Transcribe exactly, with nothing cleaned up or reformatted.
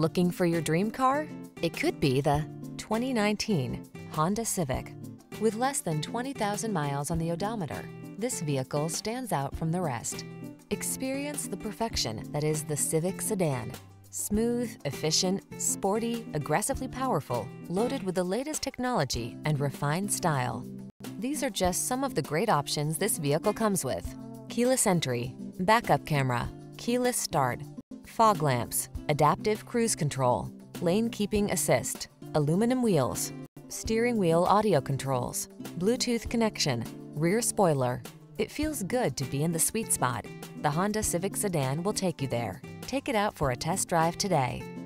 Looking for your dream car? It could be the twenty nineteen Honda Civic. With less than twenty thousand miles on the odometer, this vehicle stands out from the rest. Experience the perfection that is the Civic sedan. Smooth, efficient, sporty, aggressively powerful, loaded with the latest technology and refined style. These are just some of the great options this vehicle comes with: keyless entry, backup camera, keyless start, fog lamps, adaptive cruise control, lane keeping assist, aluminum wheels, steering wheel audio controls, Bluetooth connection, rear spoiler. It feels good to be in the sweet spot. The Honda Civic sedan will take you there. Take it out for a test drive today.